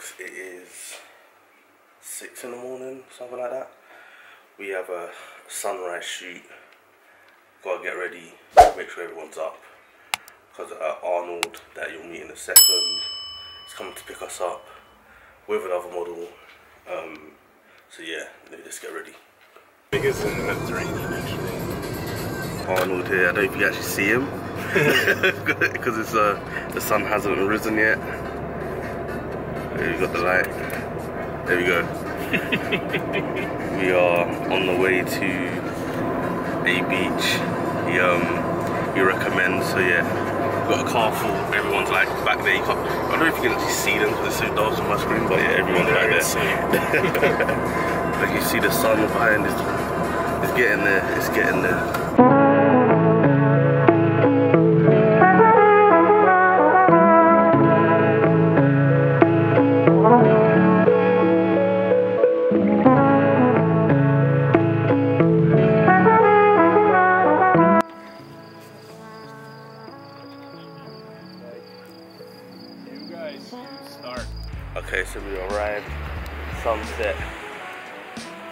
books. It is 6 in the morning, something like that. We have a sunrise shoot. Gotta get ready, make sure everyone's up. Because Arnold, that you'll meet in a second, is coming to pick us up with another model. So yeah, let me just get ready. Biggest in the range. Arnold here, I don't know if you actually see him. Because it's the sun hasn't risen yet. There, you got the light. There we go. We are on the way to a beach he recommends, so yeah, we've got a car full, everyone's like back there. You can't, I don't know if you can actually see them because they're so dark on my screen, but yeah, everyone's back there. Like you see the sun behind, it's getting there, it's getting there. Okay, so we arrived, sunset,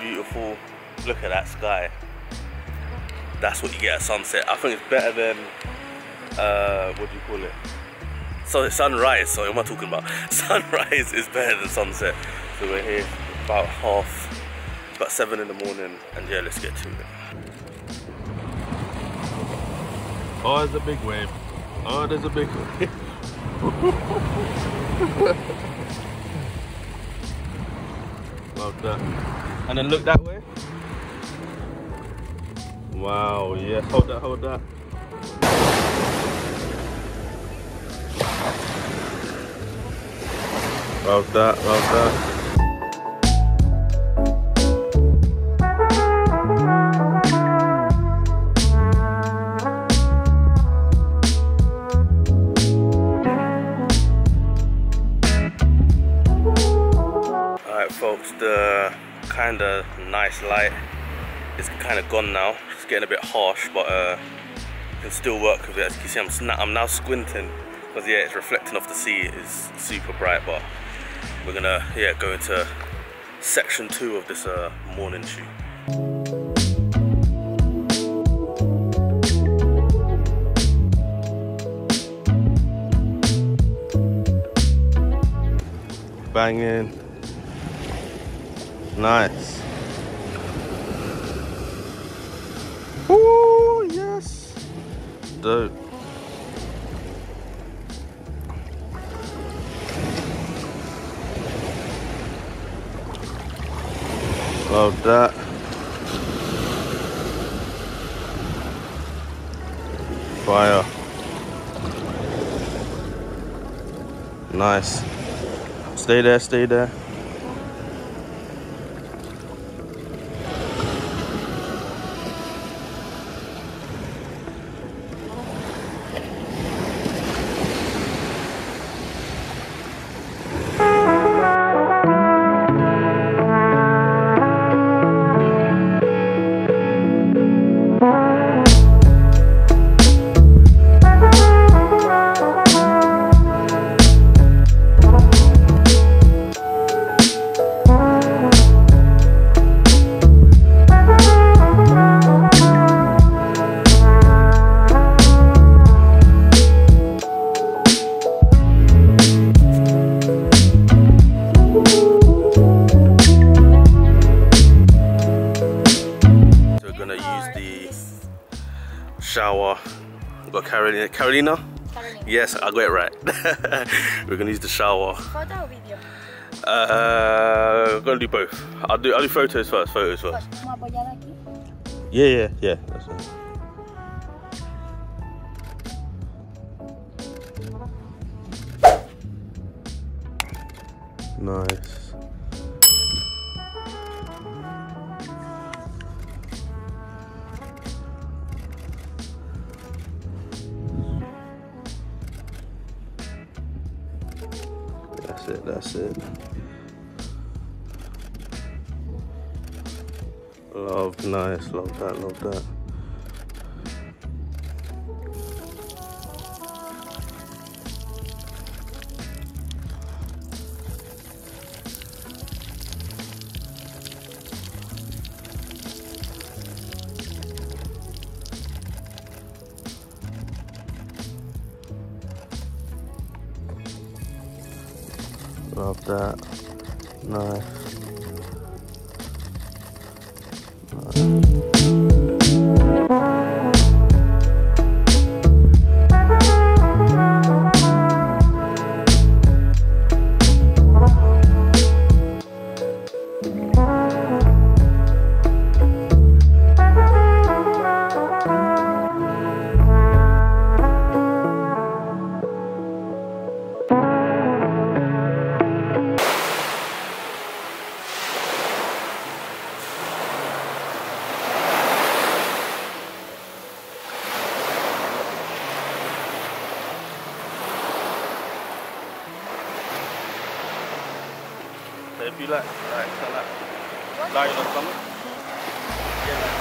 beautiful, look at that sky. That's what you get at sunset. I think it's better than, what do you call it? So sunrise, sorry, what am I talking about? Sunrise is better than sunset. So we're here about half, about 7 in the morning, and yeah, let's get to it. Oh, there's a big wave. Oh, there's a big wave. Love that. And then look that way. Wow, yeah, hold that, hold that. Love that, love that. Folks, the kind of nice light is kind of gone now. It's getting a bit harsh, but you can still work with it. As you can see, I'm now squinting because yeah, it's reflecting off the sea. It's super bright, but we're gonna yeah go into section 2 of this morning shoot. Banging. Nice. Oh yes. Dope. Love that. Fire. Nice. Stay there, stay there. Shower. We've got Carolina? Yes, I got it right. We're gonna use the shower. Photo or video? We're gonna do both. I'll do photos first. Yeah. That's right. Nice. That's it. Love, nice, love that, love that. Love that. Nice. If you like lying on something. Yeah, like.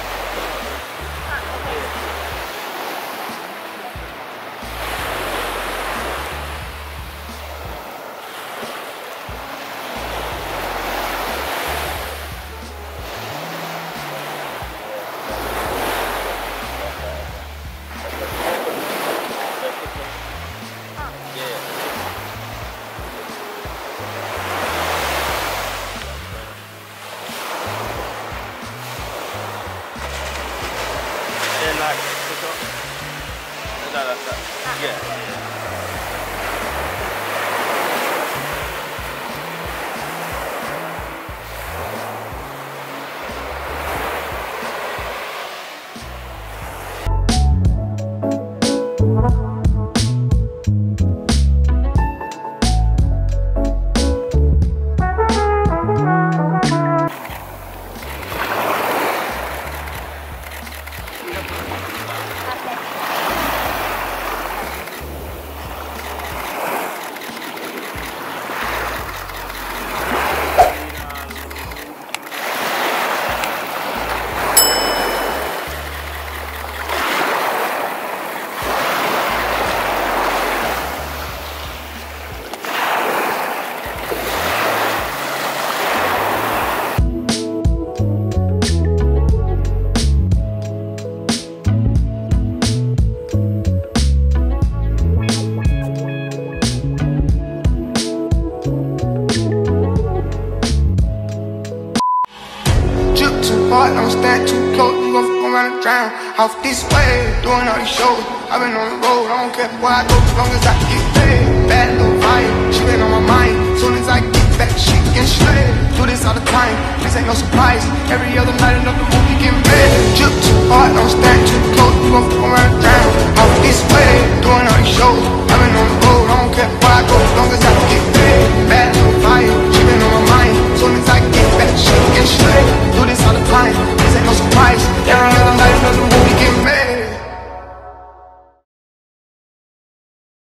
Don't stand too close, you gon' fuck around and drown. Off this way, doing all these shows. I've been on the road, I don't care where I go, as long as I get paid. Bad little vibe, she been on my mind. Soon as I get back, shit get shredded. Do this all the time, this ain't no surprise. Every other night, another movie getting bad. Drip too hard, don't stand too close, you gon' fuck around and drown. Off this way, doing all these shows. I've been on the road, I don't care where I go, as long as I get paid. Bad little vibe, she been on my mind. Soon as I get back, shit get shredded. Do this all the time.